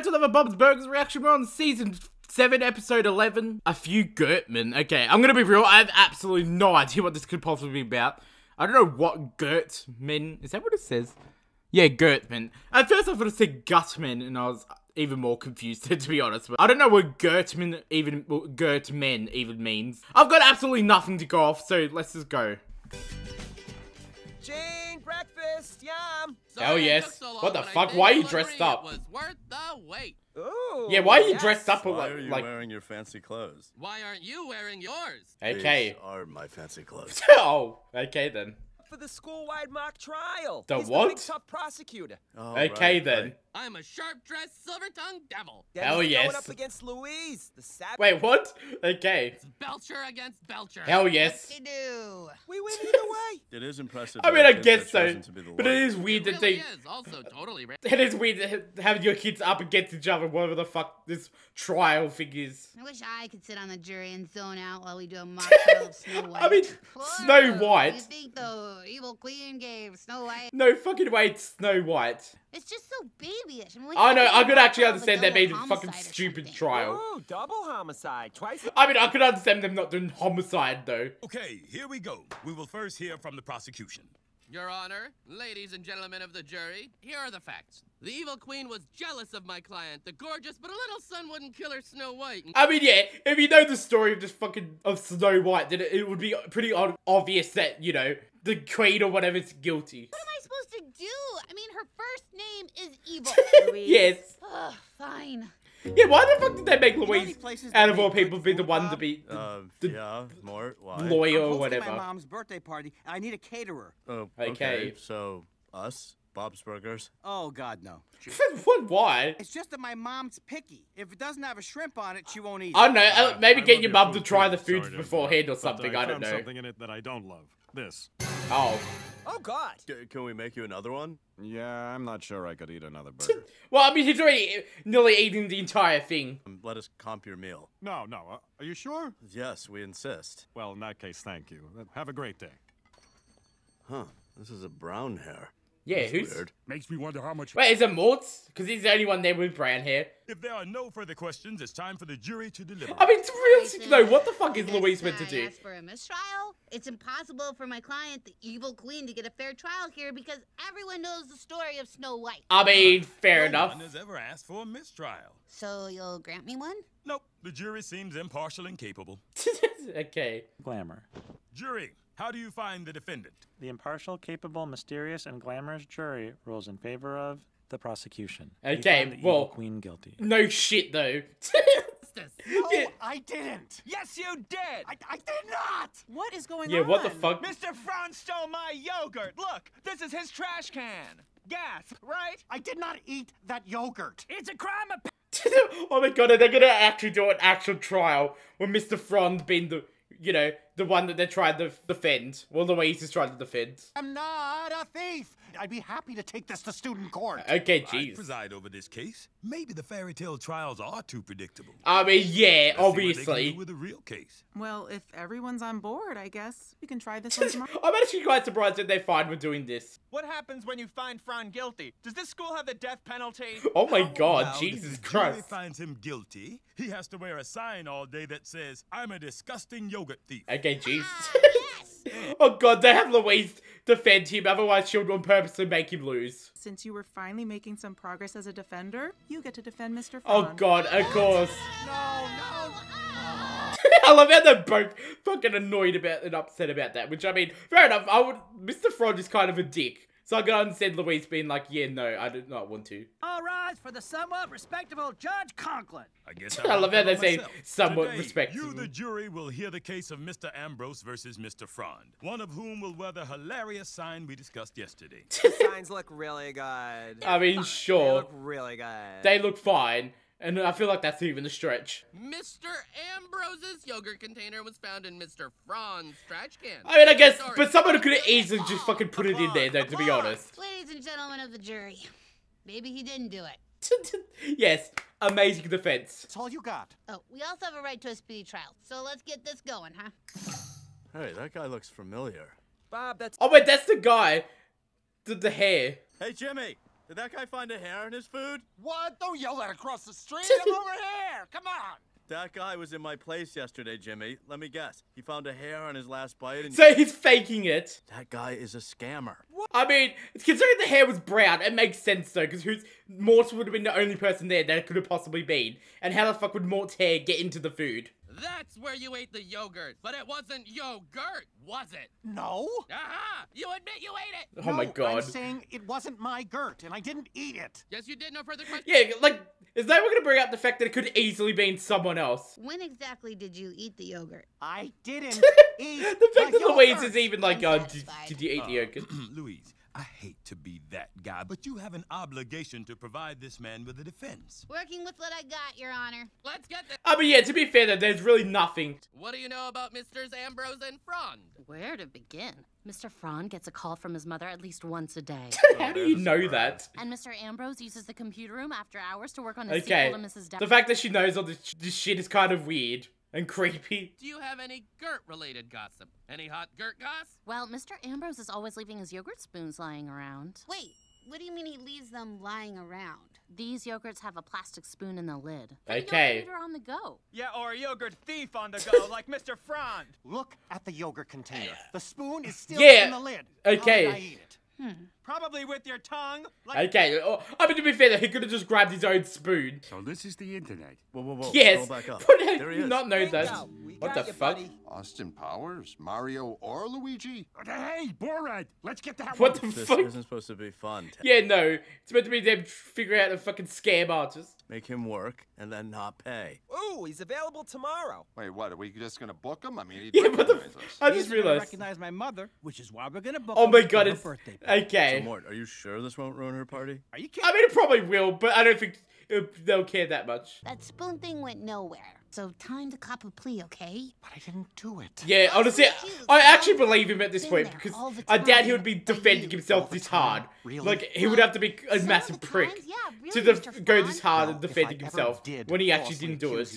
back to another Bob's Burgers reaction. We're on season 7, episode 11. A few Gertmen. Okay, I'm gonna be real. I have absolutely no idea what this could possibly be about. I don't know what Gertmen. Is that what it says? Yeah, Gertmen. At first I thought it said Gutmen, and I was even more confused, to be honest. But I don't know what Gertmen even means. I've got absolutely nothing to go off, so let's just go. Jane, breakfast, yum. Hell yes. So long, what the fuck? Why are you dressed up? Was worth the wait. Ooh, yeah, why are you dressed up? Why are you wearing your fancy clothes? Why aren't you wearing yours? Okay. These are my fancy clothes. Oh, okay then. For the school-wide mock trial. The what? The big tough prosecutor. Oh, okay right, then. Right. I'm a sharp-dressed, silver-tongued devil. Hell yes. Going up against Louise, the savage. Wait, what? Okay. It's Belcher against Belcher. Hell yes. We win either way. It is impressive. I mean, I guess so. But it is weird that they. It is also totally. It is weird to have your kids up against each other. Whatever the fuck this trial thing is. I wish I could sit on the jury and zone out while we do a mock trial of Snow White. I mean, whoa, Snow White. You think the Evil Queen gave Snow White? No fucking way, it's Snow White. It's just so babyish. I know, I could actually understand that being a fucking stupid trial. Ooh, double homicide, twice. I mean, I could understand them not doing homicide, though. Okay, here we go. We will first hear from the prosecution. Your Honor, ladies and gentlemen of the jury, here are the facts. The Evil Queen was jealous of my client, the gorgeous but a little son wouldn't kill her Snow White. I mean, yeah, if you know the story of this fucking, of Snow White, then it would be pretty obvious that, you know, the queen or whatever is guilty. What am I supposed to do? I mean, her first name is Evil. Yes. Ugh, fine. Yeah, why the fuck did they make Louise, out of all people, be the one to be lawyer or whatever? I'm hosting my mom's birthday party, and I need a caterer. Okay, so us, Bob's Burgers. Oh God, no. What? Why? It's just that my mom's picky. If it doesn't have a shrimp on it, she won't eat. I don't know. Maybe get your mum to try the food beforehand or something. I don't know. Something in it that I don't love. This. Oh. Oh God. Can we make you another one? Yeah, I'm not sure I could eat another burger. Well, I mean, he's already nearly eating the entire thing. Let us comp your meal. No, no. Are you sure? Yes, we insist. Well, in that case, thank you. Have a great day. Huh. This is a brown hair. Yeah, that's who's weird. Makes me wonder how much. Wait, is it Mort's? Because he's the only one there with brown hair. If there are no further questions, it's time for the jury to deliver. I mean, it's realistic though. What the fuck is Louise meant to do? Ask for a mistrial? It's impossible for my client, the Evil Queen, to get a fair trial here because everyone knows the story of Snow White. I mean, fair enough. No one has ever asked for a mistrial. So you'll grant me one? Nope. The jury seems impartial and capable. Okay. Glamour. Jury. How do you find the defendant? The impartial, capable, mysterious, and glamorous jury rules in favor of the prosecution. Okay, the well, Evil Queen guilty. No shit, though. No, yeah. I didn't. Yes, you did. I did not. What is going on? Yeah, what the fuck? Mr. Frond stole my yogurt. Look, this is his trash can. Gasp, right? I did not eat that yogurt. It's a crime of... Oh my God, are they going to actually do an actual trial with Mr. Frond being the... You know, the one that they're trying to defend. Well, the way he's just trying to defend. I'm not a thief. I'd be happy to take this to student court. Okay, jeez. I preside over this case. Maybe the fairy tale trials are too predictable. I mean, yeah, obviously. With a real case. Well, if everyone's on board, I guess we can try this one tomorrow. I'm actually quite surprised that they're fine with doing this. What happens when you find Frond guilty? Does this school have the death penalty? Oh my God, well, Jesus Christ! If the jury finds him guilty, he has to wear a sign all day that says, "I'm a disgusting yogurt thief." Okay, jeez. Yes. Oh God, they have Louise defend him, otherwise she'll on purposely make him lose. Since you were finally making some progress as a defender, you get to defend Mr. Frond. Oh God, of course. No, no. I love how they're both fucking annoyed about and upset about that, which I mean, fair enough, Mr. Frond is kind of a dick. So I can understand Louise being like, yeah, no, I do not want to. All rise for the somewhat respectable Judge Conklin. I guess I love how they say somewhat today, respectable. You, the jury, will hear the case of Mr. Ambrose versus Mr. Frond, one of whom will wear the hilarious sign we discussed yesterday. The signs look really good. I mean, sure. They look really good. They look fine. And I feel like that's even a stretch. Mr. Ambrose's yogurt container was found in Mr. Frond's trash can. I mean, I guess, but someone could have easily just fucking put it in there, though, to be honest. Ladies and gentlemen of the jury, maybe he didn't do it. Yes, amazing defense. That's all you got. Oh, we also have a right to a speedy trial, so let's get this going, huh? Hey, that guy looks familiar. Bob, that's... Oh, wait, that's the guy. The hair. Hey, Jimmy. Did that guy find a hair in his food? What? Don't yell that across the street. I'm over here. Come on. That guy was in my place yesterday, Jimmy. Let me guess. He found a hair on his last bite and... So he's faking it. That guy is a scammer. What? I mean, considering the hair was brown, it makes sense though, because who's... Mort would have been the only person there that it could have possibly been. And how the fuck would Mort's hair get into the food? That's where you ate the yogurt. But it wasn't yogurt, was it? No. Aha! You admit you ate it! Oh no, my god. I'm saying it wasn't my gurt, and I didn't eat it. Yes, you did. No further questions. Yeah, like, is that we're gonna bring up the fact that it could easily been someone else? When exactly did you eat the yogurt? I didn't eat the fact that Louise is even like, oh, did you eat the yogurt? Louise, I hate to be that guy, but you have an obligation to provide this man with a defense. Working with what I got, Your Honor. Let's get this. I mean, yeah, to be fair, though, there's really nothing. What do you know about Misters Ambrose and Frond? Where to begin? Mr. Frond gets a call from his mother at least once a day. How do you know that? And Mr. Ambrose uses the computer room after hours to work on his sequel to Mrs. Dow. The fact that she knows all this shit is kind of weird. And creepy. Do you have any Gert-related gossip? Any hot Gert goss? Well, Mr. Ambrose is always leaving his yogurt spoons lying around. Wait, what do you mean he leaves them lying around? These yogurts have a plastic spoon in the lid. Okay. Or on the go. Yeah, or a yogurt thief on the go, like Mr. Frond. Look at the yogurt container. The spoon is still in the lid. Okay. How did I eat it? Probably with your tongue. Like okay, I mean, to be fair, though, he could have just grabbed his own spoon. So this is the internet. Whoa, whoa, whoa. Yes. Back up. There he is. Not know that. What the fuck? Buddy. Austin Powers, Mario, or Luigi? Hey, Borat, let's get that. What the fuck? This isn't supposed to be fun. Yeah, no. It's meant to be them figuring out a fucking scam artist. Make him work and then not pay. Ooh, he's available tomorrow. Wait, what? Are we just gonna book him? I mean, yeah, but I just realized. Recognize my mother, which is why we're gonna book. Oh my god, it's birthday. Okay. So, Mort, are you sure this won't ruin her party? Are you kidding? I mean, it probably will, but I don't think they'll care that much. That spoon thing went nowhere, so time to cop a plea, okay? But I didn't do it. Yeah, honestly, I actually believe him at this point, because I doubt he would be defending himself this hard. Really? Like, he would have to be a massive prick to go this hard and defending himself when he actually didn't do it.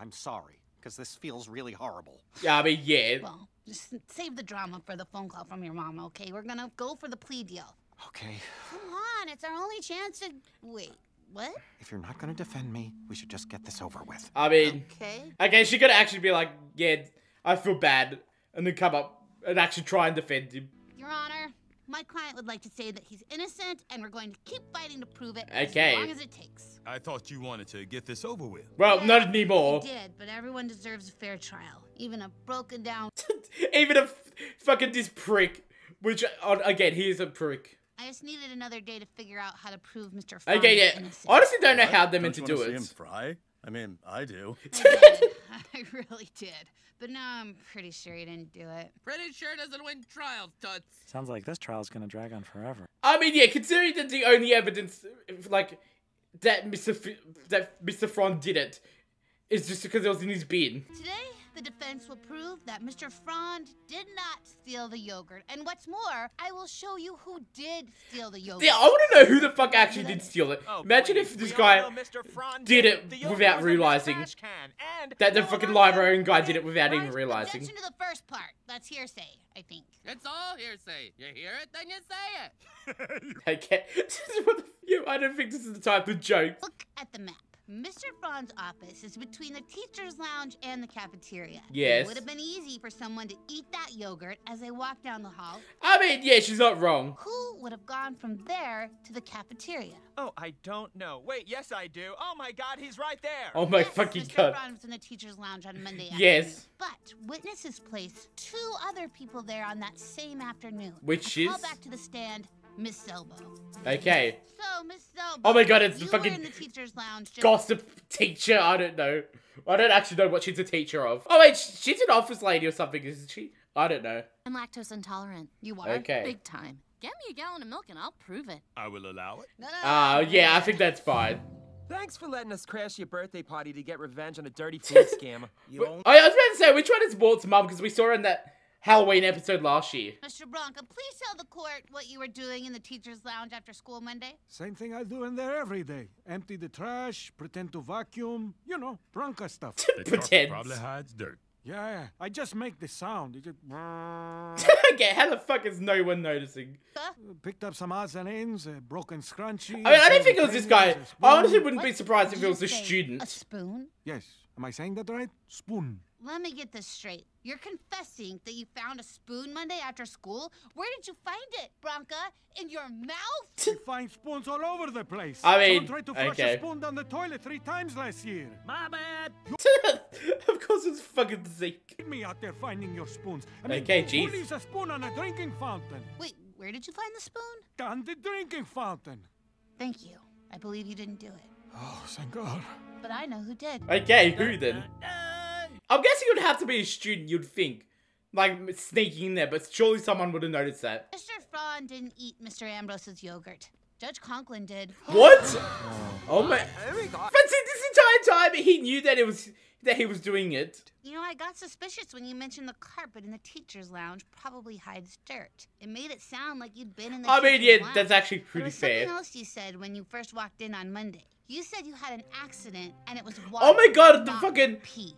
I'm sorry, because this feels really horrible. Yeah, I mean, yeah. Well, just save the drama for the phone call from your mom, okay? We're gonna go for the plea deal. Okay. Come on, it's our only chance to... Wait, what? If you're not gonna defend me, we should just get this over with. I mean... Okay. Okay, she could actually be like, yeah, I feel bad, and then come up and actually try and defend him. Your Honor, my client would like to say that he's innocent, and we're going to keep fighting to prove it as long as it takes. I thought you wanted to get this over with. Well, not anymore. I did, but everyone deserves a fair trial. Even a broken down... Even a fucking this prick. Which, again, he is a prick. I just needed another day to figure out how to prove Mr. Frond innocent. I honestly don't know how they're meant to do it. Him fry? I mean, I do. I really did. But now I'm pretty sure he didn't do it. Pretty sure doesn't win trials, Tuts. Sounds like this trial's gonna drag on forever. I mean, yeah, considering that the only evidence, like, that Mr. Frond did it, is just because it was in his bin. Today? The defense will prove that Mr. Frond did not steal the yogurt. And what's more, I will show you who did steal the yogurt. Yeah, I want to know who the fuck actually did steal it. Oh, imagine if this guy did it without realizing that the fucking librarian guy did it without even realizing. Attention to the first part. That's hearsay, I think. It's all hearsay. You hear it, then you say it. Okay. I don't think this is the type of joke. Look at the map. Mr. Frond's office is between the teacher's lounge and the cafeteria. Yes. It would have been easy for someone to eat that yogurt as they walked down the hall. I mean, yeah, she's not wrong. Who would have gone from there to the cafeteria? Oh, I don't know. Wait, yes, I do. Oh, my God, he's right there. Oh, my fucking God. Mr. Frond was in the teacher's lounge on Monday afternoon. Yes. But witnesses placed two other people there on that same afternoon. Which is? Call back to the stand. Miss Selbo. Okay. So, Miss Selbo. Oh my god, it's the fucking in the teacher's lounge, gossip teacher. I don't know. I don't actually know what she's a teacher of. Oh wait, she's an office lady or something, isn't she? I don't know. I'm lactose intolerant. You are? Okay. Big time. Get me a gallon of milk and I'll prove it. I will allow it. No, no, yeah, I think that's fine. Thanks for letting us crash your birthday party to get revenge on a dirty food scam. I was about to say, which one is Walt's mum? Because we saw her in that Halloween episode last year. Mr. Bronco, please tell the court what you were doing in the teacher's lounge after school Monday. Same thing I do in there every day. Empty the trash, pretend to vacuum, you know, Bronco stuff. Pretend. Probably hides dirt. Yeah, I just make the sound. You just... Okay, how the fuck is no one noticing? Picked up some odds and ends, a broken scrunchie. I mean, I don't think it was this guy. I honestly wouldn't be surprised if it was a student. A spoon? Yes. Am I saying that right? Spoon. Let me get this straight. You're confessing that you found a spoon Monday after school? Where did you find it, Bronca? In your mouth? You find spoons all over the place. I mean, someone tried to flush a spoon down the toilet 3 times last year. My bad. Of course it's fucking Zeke. Me out there finding your spoons. I mean, okay, jeez. Who leaves a spoon on a drinking fountain? Wait, where did you find the spoon? On the drinking fountain. Thank you. I believe you didn't do it. Oh, thank God. But I know who did. Okay, who then? I'm guessing it would have to be a student, you'd think. Like, sneaking in there, but surely someone would have noticed that. Mr. Frond didn't eat Mr. Ambrose's yogurt. Judge Conklin did. What? Oh my... But see, this entire time, he knew that it was... that he was doing it. You know, I got suspicious when you mentioned the carpet in the teacher's lounge probably hides dirt. It made it sound like you'd been in the teacher's lounge. That's actually pretty fair. Something else you said when you first walked in on Monday. You said you had an accident and it was water. Oh my God, the fucking pee.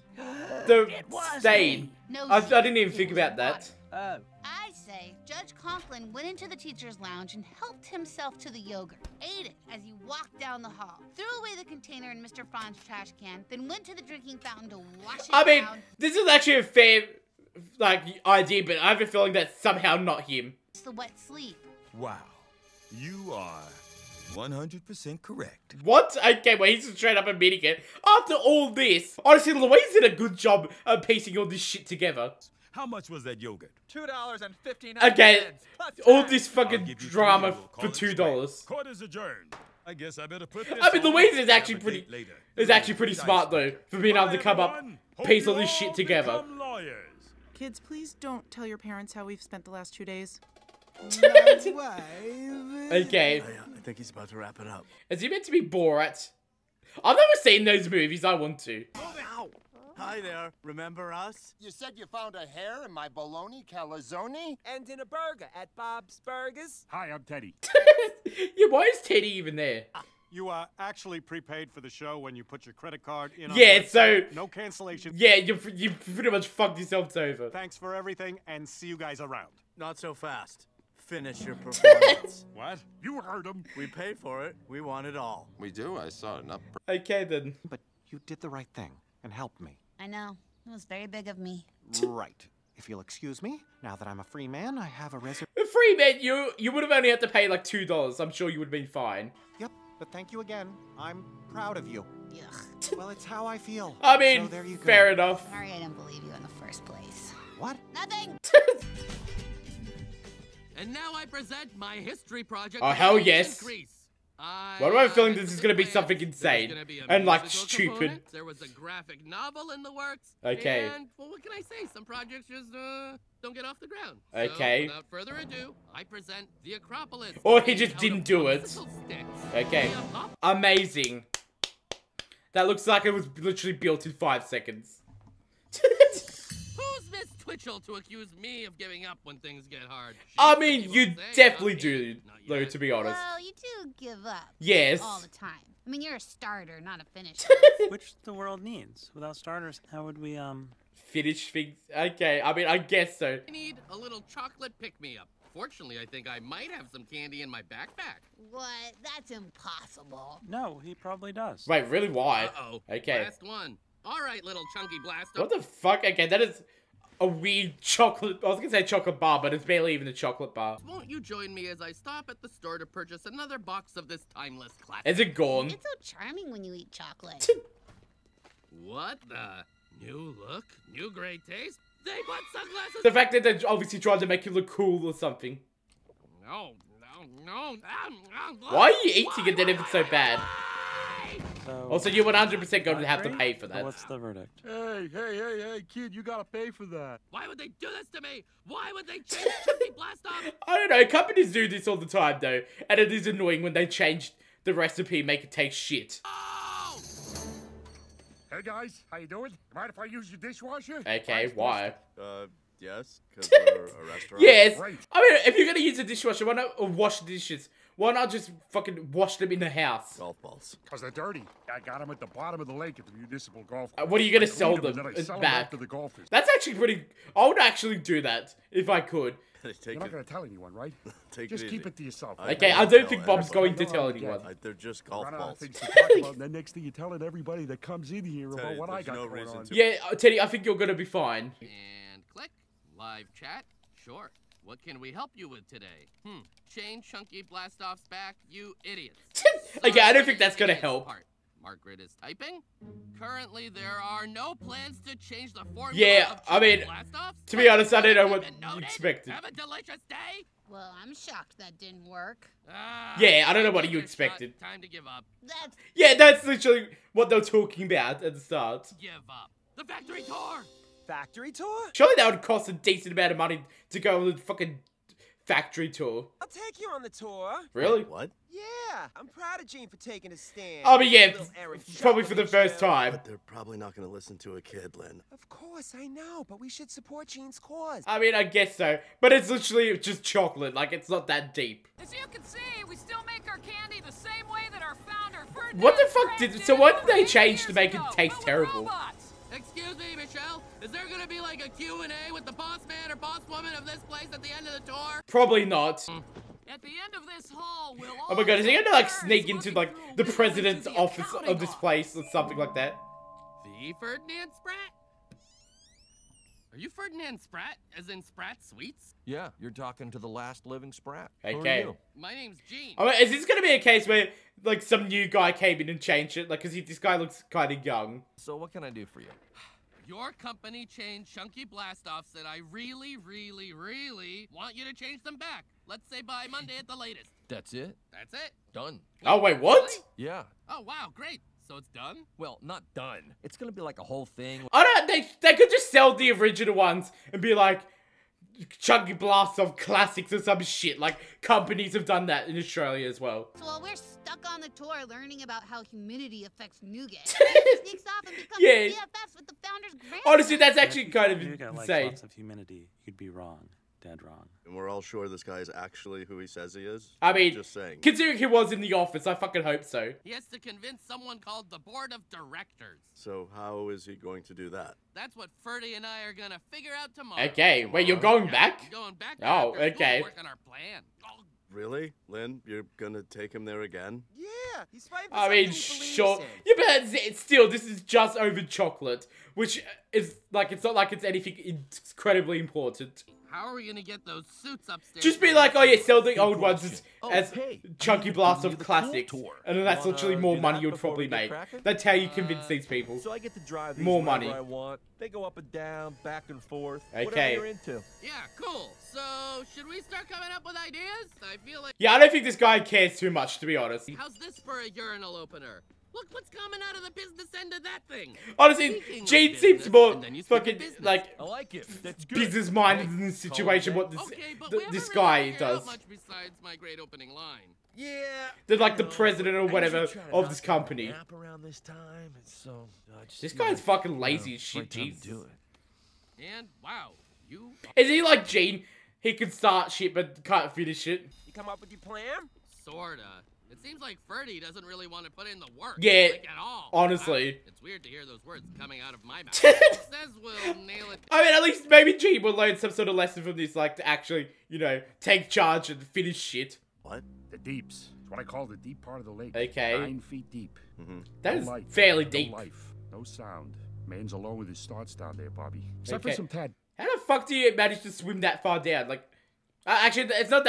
The stain. No, I didn't even think about that. I say Judge Conklin went into the teacher's lounge and helped himself to the yogurt, ate it as he walked down the hall, threw away the container in Mr. Frond's trash can, then went to the drinking fountain to wash it down. I mean, this is actually a fair, like, idea, but I have a feeling that's somehow not him. It's the wet sleep. Wow, you are 100% correct. What? Okay, well, he's just straight up admitting it. After all this, honestly, Louise did a good job of piecing all this shit together. How much was that yogurt? $2.59. Okay, all this fucking drama for $2. Court is adjourned. I guess I better put this. I mean, Louise is actually pretty smart though for being able to come up, piece all this shit together. Kids, please don't tell your parents how we've spent the last 2 days. Okay. I think he's about to wrap it up. Is he meant to be Borat? I've never seen those movies. I want to. Ow. Hi there. Remember us? You said you found a hair in my bologna calzone and in a burger at Bob's Burgers. Hi, I'm Teddy. Yeah, why is Teddy even there? You are actually prepaid for the show when you put your credit card in. Yeah, so no cancellation. Yeah, you pretty much fucked yourselves over. Thanks for everything, and see you guys around. Not so fast. Finish your performance. What? You heard him. We paid for it. We want it all. We do. I saw it. Okay then. But you did the right thing and helped me. I know. It was very big of me. Right. If you'll excuse me, now that I'm a free man, I have a reservation. A free man? You would have only had to pay like $2. I'm sure you would have been fine. Yep. But thank you again. I'm proud of you. Ugh. Well, it's how I feel. I mean, so there you go. Fair enough. Sorry I didn't believe you in the first place. What? Nothing. And now I present my history project. Oh, hell yes. Why do I have a feeling this is going to be something insane and like stupid? There was a graphic novel in the works. Okay. And, well, what can I say? Some projects just don't get off the ground. Okay. So, without further ado, I present the Acropolis. Or he just didn't do it. Okay. Amazing. That looks like it was literally built in 5 seconds. Who's Miss Twitchell to accuse me of giving up when things get hard? I mean, you definitely do, though, to be honest. Well, you do give up. Yes. All the time. I mean, you're a starter, not a finisher. Which the world needs. Without starters, how would we, finish things? Okay, I mean, I guess so. I need a little chocolate pick-me-up. Fortunately, I think I might have some candy in my backpack. What? That's impossible. No, he probably does. Wait, really? Why? Uh-oh. Okay. Last one. All right, little Chunky Blastoff. What the fuck? Okay, that is a weird chocolate... I was gonna say chocolate bar, but it's barely even a chocolate bar. Won't you join me as I stop at the store to purchase another box of this timeless classic? Is it gone? It's so charming when you eat chocolate. What the? New look? New great taste? They put sunglasses... The fact that they obviously tried to make you look cool or something. No, no, no. Why are you eating it then if it's so bad? So, also, you're 100% going to have to pay for that. What's the verdict? Hey, hey, hey, hey, kid, you gotta pay for that. Why would they do this to me? Why would they change Chunky Blastoff? I don't know. Companies do this all the time, though. And it is annoying when they change the recipe and make it taste shit. Oh! Hey, guys. How you doing? Mind if I use your dishwasher? Okay, why? Yes, because we're a restaurant. Yes. Great. I mean, if you're going to use a dishwasher, why not wash dishes? Why not just fucking wash them in the house? Golf balls. Because they're dirty. I got them at the bottom of the lake at the municipal golf course. What are you going to sell them? Back to the golfers. That's actually pretty... I would actually do that if I could. You're not going to tell anyone, right? Just keep it to yourself. Okay, I don't think Bob's going to tell anyone. They're just golf balls. The next thing you're telling everybody that comes in here about what I got going on. Yeah, Teddy, I think you're going to be fine. And click. Live chat. Sure. What can we help you with today? Chain Chunky Blastoff's back, you idiots. Okay, I don't think that's gonna help. Margaret is typing. Currently, there are no plans to change the formula. Yeah, I mean, to be honest, I don't know what you expected. Have a delicious day. Well, I'm shocked that didn't work. Yeah, I don't know what you expected. Time to give up. Yeah, that's literally what they were talking about at the start. Give up. The factory tour. Factory tour? Surely that would cost a decent amount of money to go on the fucking factory tour. I'll take you on the tour. Really? What? Yeah, I'm proud of Gene for taking his stand. I mean, yeah, probably for the first time. But they're probably not going to listen to a kid, Lynn. Of course, I know, but we should support Gene's cause. I mean, I guess so, but it's literally just chocolate. Like, it's not that deep. As you can see, we still make our candy the same way that our founder Ferdinand. What the fuck did... So what did they change to make it taste terrible? Excuse me, Michelle. Is there gonna be like a Q&A with the boss man or boss woman of this place at the end of the tour? Probably not. At the end of this hall, we'll all... Oh my god, is he gonna like sneak into like the president's office of this place or something like that? The Ferdinand Sprat? Are you Ferdinand Sprat, as in Sprat Sweets? Yeah, you're talking to the last living Sprat. Okay. My name's Gene. I mean, is this gonna be a case where like some new guy came in and changed it? Like, cause this guy looks kind of young. So what can I do for you? Your company chain Chunky Blastoffs that I really want you to change them back. Let's say by Monday at the latest. That's it? That's it. Done. Oh, wait, what? Really? Yeah. Oh, wow, great. So it's done? Well, not done. It's gonna be like a whole thing. I don't... They could just sell the original ones and be like, Chunky Blastoff classics or some shit. Like, companies have done that in Australia as well. So while we're stuck on the tour learning about how humidity affects nougat, sneaks off and becomes BFFs with the founder's grandson. Honestly, that's actually kind of insane. Like lots of humidity, you'd be wrong. Dead wrong. And we're all sure this guy is actually who he says he is? I mean, just saying. Considering he was in the office, I fucking hope so. He has to convince someone called the board of directors. So how is he going to do that? That's what Ferdy and I are gonna figure out tomorrow. Okay, wait, you're going back? Going back. Oh, okay. We're working on our plan. Oh. Really? Lynn, you're gonna take him there again? Yeah, he's fighting for something he believes in. Yeah, but still, this is just over chocolate, which is like, it's not like it's anything incredibly important. How are we gonna get those suits upstairs? Just be like, oh yeah, sell the old ones as Chunky Blast of classics, and then that's literally more money you'd probably make. Cracking? That's how you convince these people. So I get to drive these more money. I want. They go up and down, back and forth. Okay. You're into. Yeah, cool. So should we start coming up with ideas? I feel like. Yeah, I don't think this guy cares too much, to be honest. How's this for a urinal opener? Look what's coming out of the business end of that thing. Honestly, Gene seems more fucking like it. That's good. Business minded in this situation. What this guy does. Much besides my great opening line. Yeah. They're like the president or whatever of this company. This, so, this guy's fucking lazy as shit. Jesus. And wow, you. Is he like Gene? He can start shit but can't finish it. You come up with your plan? Sorta. It seems like Ferdy doesn't really want to put in the work. Yeah, like, at all. Honestly. It's weird to hear those words coming out of my mouth. Says we'll nail it. I mean, at least maybe Gene will learn some sort of lesson from this, like to actually, you know, take charge and finish shit. What? The deeps. It's what I call the deep part of the lake. Okay. 9 feet deep. That is fairly deep. No life, no sound. Man's alone with his starts down there, Bobby. Except for some Tad. How the fuck do you manage to swim that far down? Like. Actually, it's not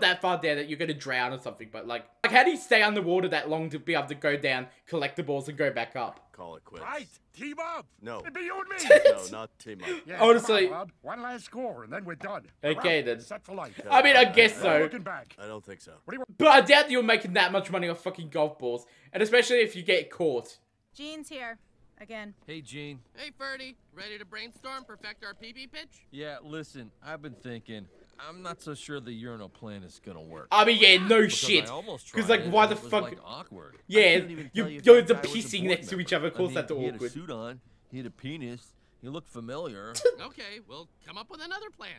that far down that you're gonna drown or something. But like, how do you stay underwater that long to be able to go down, collect the balls, and go back up? Call it quits. Right, team up. No, it'd be you and me. No, not team up. Yeah, honestly, on, one last score and then we're done. Okay, then. Set for life. I mean, I guess so. Looking back. I don't think so. But I doubt you're making that much money off fucking golf balls, and especially if you get caught. Gene's here. Again. Hey, Gene. Hey, Ferdy. Ready to brainstorm, perfect our PB pitch? Yeah, listen, I've been thinking. I'm not so sure the urinal plan is gonna work. I mean, yeah, no shit. Because like, why the fuck? Like, awkward. Yeah, you're pissing next to each other. Of course, that's awkward. He had a suit on. He had a penis. You look familiar. Okay, we'll come up with another plan.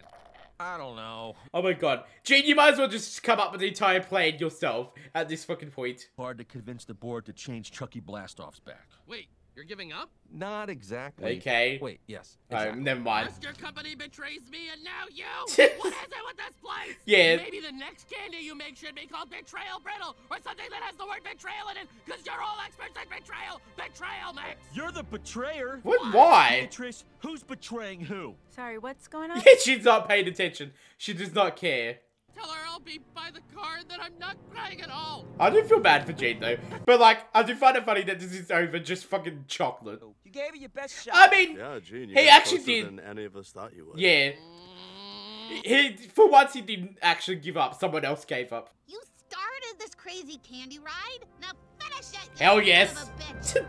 I don't know. Oh my god. Gene, you might as well just come up with the entire plan yourself at this fucking point. Hard to convince the board to change Chunky Blastoff's back. Wait, you're giving up? Not exactly. Okay. Wait, yes. Exactly. Oh, never mind. Your company betrays me and now you? What is it with this place? Yeah. Maybe the next candy you make should be called Betrayal Brittle or something that has the word betrayal in it because you're all experts at betrayal. Betrayal, mate. You're the betrayer. What? Why? Beatrice, who's betraying who? Sorry, what's going on? She's not paying attention. She does not care. Tell her I'll be by the car and that I'm not crying at all. I do feel bad for Gene though. But like, I do find it funny that this is over just fucking chocolate. You gave it your best shot. I mean, yeah, Gene, he actually did. Than any of us thought you were. Yeah. He, for once he didn't actually give up. Someone else gave up. You started this crazy candy ride. Now finish it. Hell yes.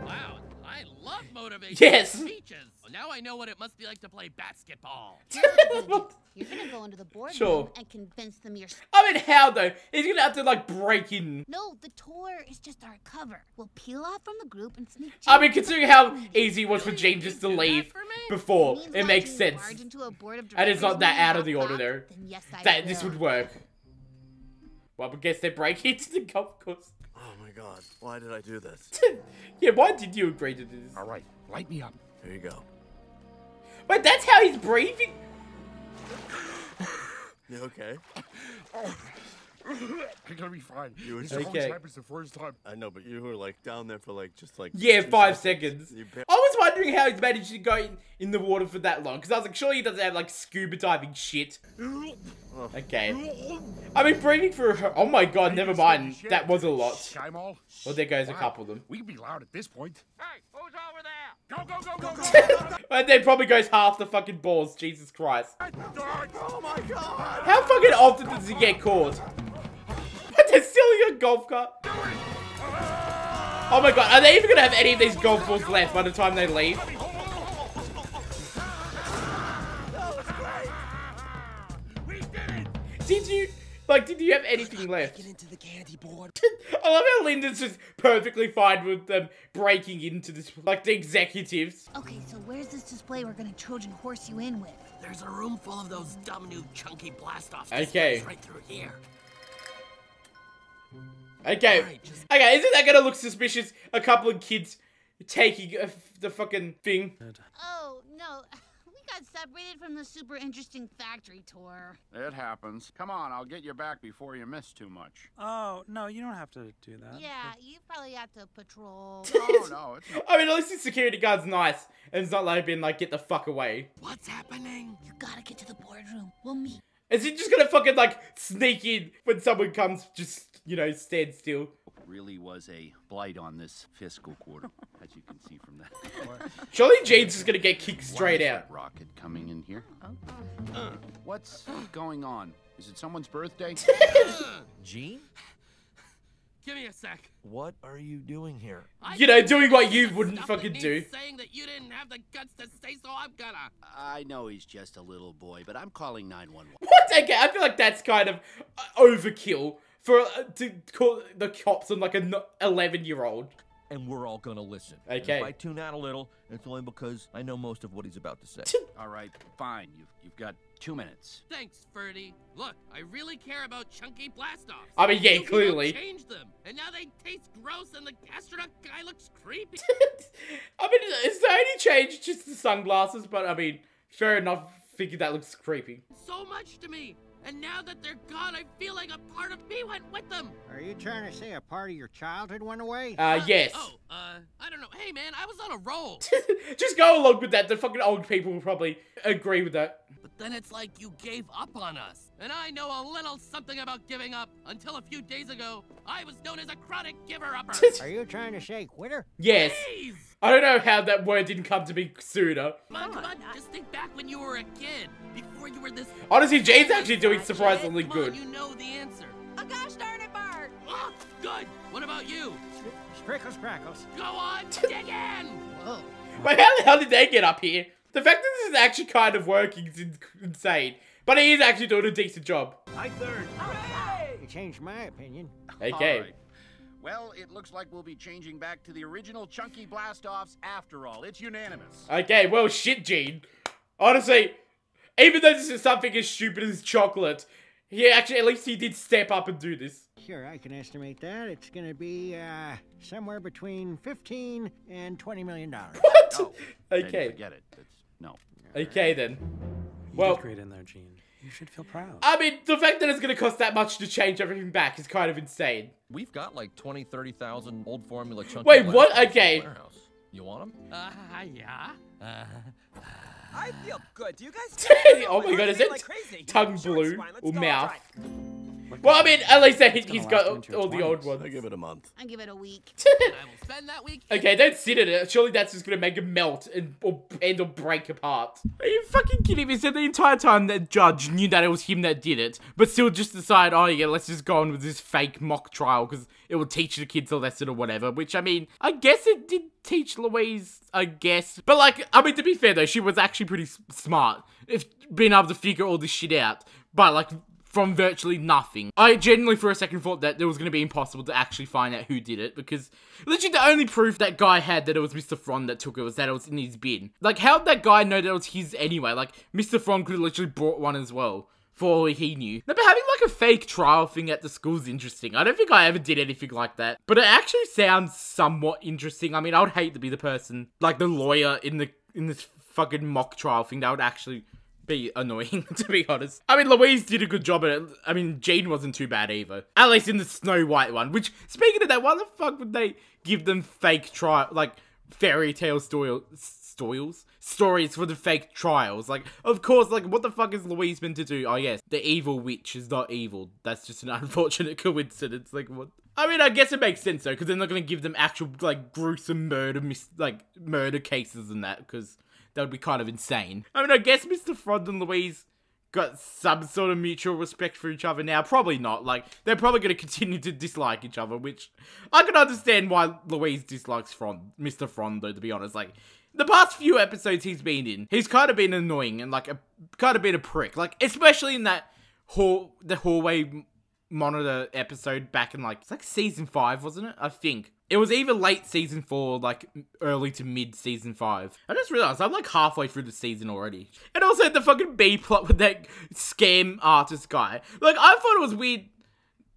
Wow. I love motivating speeches. Now I know what it must be like to play basketball. You're going to go into the boardroom and convince them you're... I mean, how though? He's going to have to, like, break in. No, the tour is just our cover. We'll peel off from the group and sneak... I mean, considering how easy it was for Gene just to leave before, it makes sense. And it's not that out of the ordinary that this would work. Well, I guess they break into the golf course. Oh my god, why did I do this? Yeah, why did you agree to this? Alright, light me up. Here you go. Wait, that's how he's breathing? You okay? I'm gonna be fine. You were this the first time. I know, but you were like down there for like just like... Yeah, 5 seconds. I was wondering how he's managed to go in the water for that long. Because I was like, surely he doesn't have like scuba diving shit. Okay. I mean, breathing for... Oh my god, never mind. That was a lot. Well, there goes a couple of them. We can be loud at this point. Hey, who's over there? Go, go, go, go, go, go. And then probably goes half the fucking balls. Jesus Christ. Oh my god. How fucking often does he get caught? They're stealing a golf cart. Oh my god, are they even gonna have any of these golf balls left by the time they leave? Did you, like, did you have anything left? Get into the candy board. I love how Linda's just perfectly fine with them breaking into this, like, the executives. Okay, so where's this display we're gonna Trojan horse you in with? There's a room full of those dumb new Chunky Blastoff. Okay. Right through here. Okay, right, just... okay, isn't that gonna look suspicious? A couple of kids taking the fucking thing. Oh, no, we got separated from the super interesting factory tour. It happens. Come on, I'll get you back before you miss too much. Oh, no, you don't have to do that. Yeah, but... you probably have to patrol. Oh, no, it's not... I mean, at least the security guard's nice. And it's not like being like, get the fuck away. What's happening? You gotta get to the boardroom. We'll meet. Is he just gonna fucking, like, sneak in when someone comes, just, you know, stand still? Really was a blight on this fiscal quarter, as you can see from that. Surely Jane's is gonna get kicked straight out. That rocket coming in here. What's going on? Is it someone's birthday? Gene? Give me a sec. What are you doing here? You know, doing what you wouldn't fucking do. Saying that you didn't have the guts to say so, I'm gonna. I know he's just a little boy, but I'm calling 911. What? Okay, I feel like that's kind of overkill for to call the cops on like an 11-year-old. And we're all gonna listen. Okay. And if I tune out a little, it's only because I know most of what he's about to say. All right, fine. You've got 2 minutes. Thanks, Ferdy. Look, I really care about Chunky Blastoffs. I mean, yeah, clearly. Change them, and now they taste gross, and the astronaut guy looks creepy. I mean, it's the only change, just the sunglasses. But I mean, fair enough. Figure that looks creepy. So much to me, and now that they're gone, I feel like a part of me went with them. Are you trying to say a part of your childhood went away? Yes. Oh, I don't know. Hey, man, I was on a roll. Just go along with that. The fucking old people will probably agree with that. Then it's like you gave up on us. And I know a little something about giving up. Until a few days ago, I was known as a chronic giver-upper. Are you trying to say quitter? Yes. Please. I don't know how that word didn't come to me sooner. Come on, just think back when you were a kid. Before you were this... Honestly, Jane's actually doing surprisingly good. You know the answer. Oh, gosh darn it, Bart. Oh, good. What about you? Sprinkles, crackles. Go on, dig in. Whoa. Wait, how the hell did they get up here? The fact that this is actually kind of working is insane, but he is actually doing a decent job. I third. Hooray! You changed my opinion. Okay. Right. Well, it looks like we'll be changing back to the original Chunky Blastoffs after all. It's unanimous. Okay, well, shit, Gene. Honestly, even though this is something as stupid as chocolate, he actually, at least he did step up and do this. Sure, I can estimate that. It's going to be somewhere between $15 and $20 million. What? Oh, okay. Forget it. That's, no. Okay, then. Well, you did great in there, Gene. You should feel proud. I mean, the fact that it's going to cost that much to change everything back is kind of insane. We've got like 20, 30,000 old formula chunky. Wait, what? Okay. You want them? Yeah. I feel good. Do you guys? Oh my god, is it tongue blue or mouth? Well, I mean, at least he's got all the old ones. I give it a month. I give it a week. I will spend that week. Okay, don't sit in it. Surely that's just gonna make him melt and or break apart. Are you fucking kidding me? So the entire time that judge knew that it was him that did it, but still just decided, oh yeah, let's just go on with this fake mock trial because it will teach the kids a lesson or whatever. Which I mean, I guess it did teach Louise, I guess. But like, I mean, to be fair though, she was actually pretty smart, if being able to figure all this shit out. But like, from virtually nothing. I genuinely for a second thought that it was going to be impossible to actually find out who did it, because literally the only proof that guy had that it was Mr. Frond that took it was that it was in his bin. Like, how'd that guy know that it was his anyway? Like, Mr. Frond could have literally brought one as well, for all he knew. Now, but having like a fake trial thing at the school's interesting. I don't think I ever did anything like that, but it actually sounds somewhat interesting. I mean, I would hate to be the person, like the lawyer in this fucking mock trial thing that would actually be annoying, to be honest. I mean, Louise did a good job at it. I mean, Gene wasn't too bad either. At least in the Snow White one, which, speaking of that, why the fuck would they give them fake trial, like, fairy tale stories for the fake trials? Like, of course, like, what the fuck is Louise meant to do? Oh, yes, the evil witch is not evil. That's just an unfortunate coincidence. Like, what? I mean, I guess it makes sense, though, because they're not going to give them actual, like, gruesome murder cases and that, because that would be kind of insane. I mean, I guess Mr. Frond and Louise got some sort of mutual respect for each other now. Probably not. Like, they're probably going to continue to dislike each other, which I can understand why Louise dislikes Mr. Frond, though, to be honest. Like, the past few episodes he's been in, he's kind of been annoying and, like, kind of been a prick. Like, especially in that the hallway monitor episode back in, like, it's like season 5, wasn't it? I think. It was either late season 4, like early to mid season 5. I just realized I'm like halfway through the season already. And also the fucking B plot with that scam artist guy. Like, I thought it was weird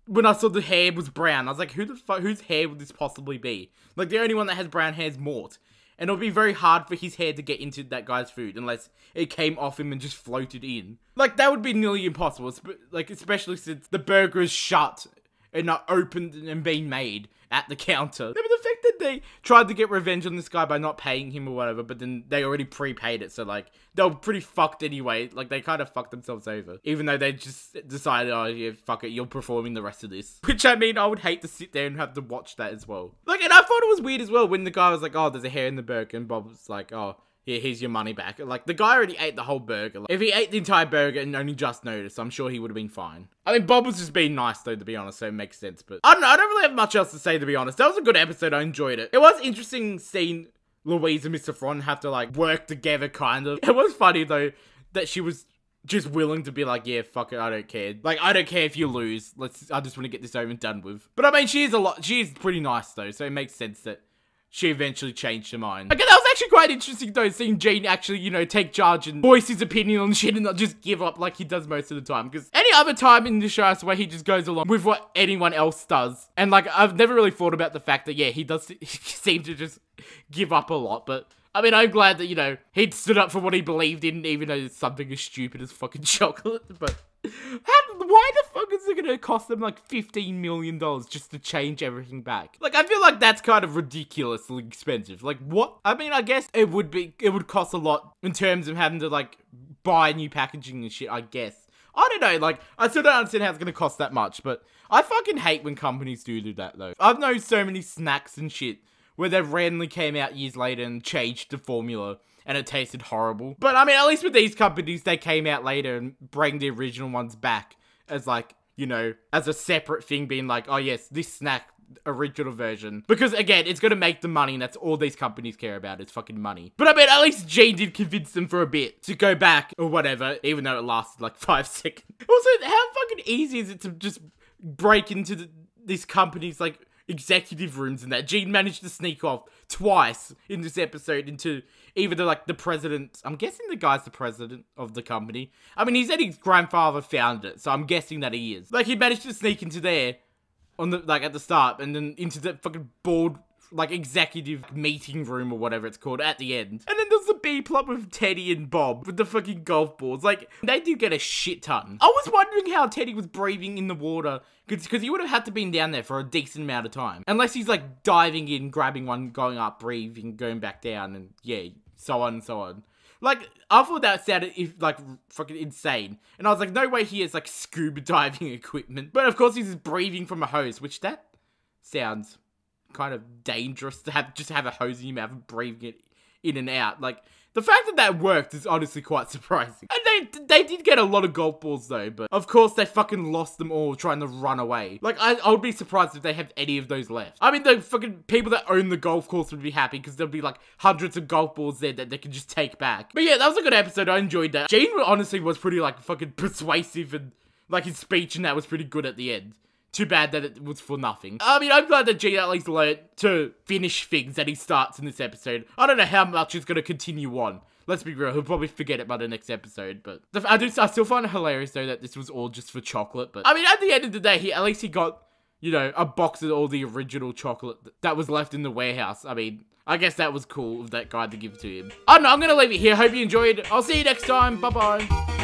when I saw the hair was brown. I was like, who the fuck, whose hair would this possibly be? Like, the only one that has brown hair is Mort. And it would be very hard for his hair to get into that guy's food unless it came off him and just floated in. Like, that would be nearly impossible. Like, especially since the burger is shut and not opened and being made at the counter. But the fact that they tried to get revenge on this guy by not paying him or whatever, but then they already prepaid it, so like, they were pretty fucked anyway. Like, they kind of fucked themselves over, even though they just decided, oh yeah, fuck it, you're performing the rest of this. Which, I mean, I would hate to sit there and have to watch that as well. Like, and I thought it was weird as well when the guy was like, oh, there's a hair in the burger, and Bob was like, oh, yeah, here's your money back. Like, the guy already ate the whole burger. Like, if he ate the entire burger and only just noticed, I'm sure he would have been fine. I mean, Bob was just being nice, though, to be honest, so it makes sense. But I don't know, I don't really have much else to say, to be honest. That was a good episode. I enjoyed it. It was interesting seeing Louise and Mr. Frond have to, like, work together, kind of. It was funny, though, that she was just willing to be like, yeah, fuck it, I don't care. Like, I don't care if you lose. I just want to get this over and done with. But, I mean, she is pretty nice, though, so it makes sense that she eventually changed her mind. Okay, that was actually quite interesting though, seeing Gene actually, you know, take charge and voice his opinion on shit and not just give up like he does most of the time. Because any other time in the show, I swear he just goes along with what anyone else does. And like, I've never really thought about the fact that, yeah, he does seem to just give up a lot. But I mean, I'm glad that, you know, he'd stood up for what he believed in, even though it's something as stupid as fucking chocolate. But why the fuck is it gonna cost them like $15 million just to change everything back? Like, I feel like that's kind of ridiculously expensive. Like, what? I mean, I guess it would cost a lot in terms of having to like buy new packaging and shit, I guess. I don't know, like, I still don't understand how it's gonna cost that much, but I fucking hate when companies do that though. I've known so many snacks and shit where they randomly came out years later and changed the formula, and it tasted horrible. But, I mean, at least with these companies, they came out later and bring the original ones back as, like, you know, as a separate thing, being like, oh, yes, this snack, original version. Because, again, it's gonna make the money, and that's all these companies care about, is fucking money. But, I mean, at least Gene did convince them for a bit to go back, or whatever, even though it lasted, like, 5 seconds. Also, how fucking easy is it to just break into this company's, like, executive rooms and that. Gene managed to sneak off twice in this episode into even the, like, the president. I'm guessing the guy's the president of the company. I mean, he said his grandfather founded it, so I'm guessing that he is. Like, he managed to sneak into there on the, like, at the start, and then into the fucking board, like, executive meeting room or whatever it's called at the end. And then there's the B-plot with Teddy and Bob with the fucking golf balls. Like, they do get a shit ton. I was wondering how Teddy was breathing in the water, because he would have had to been down there for a decent amount of time. Unless he's, like, diving in, grabbing one, going up, breathing, going back down, and yeah, so on and so on. Like, I thought that sounded, like, fucking insane. And I was like, no way he has, like, scuba diving equipment. But of course he's breathing from a hose, which that sounds kind of dangerous to have, just have a hose in your mouth and breathing it in and out. Like, the fact that that worked is honestly quite surprising. And they did get a lot of golf balls though, but of course they fucking lost them all trying to run away. Like, I would be surprised if they have any of those left. I mean, the fucking people that own the golf course would be happy, because there'll be like hundreds of golf balls there that they could just take back. But yeah, that was a good episode. I enjoyed that. Gene honestly was pretty, like, fucking persuasive, and like his speech and that was pretty good at the end. Too bad that it was for nothing. I mean, I'm glad that Gene at least learned to finish things that he starts in this episode. I don't know how much it's going to continue on. Let's be real, he'll probably forget it by the next episode, but... I still find it hilarious, though, that this was all just for chocolate, but... I mean, at the end of the day, at least he got, you know, a box of all the original chocolate that was left in the warehouse. I mean, I guess that was cool of that guy to give to him. I don't know, I'm going to leave it here. Hope you enjoyed. I'll see you next time. Bye-bye.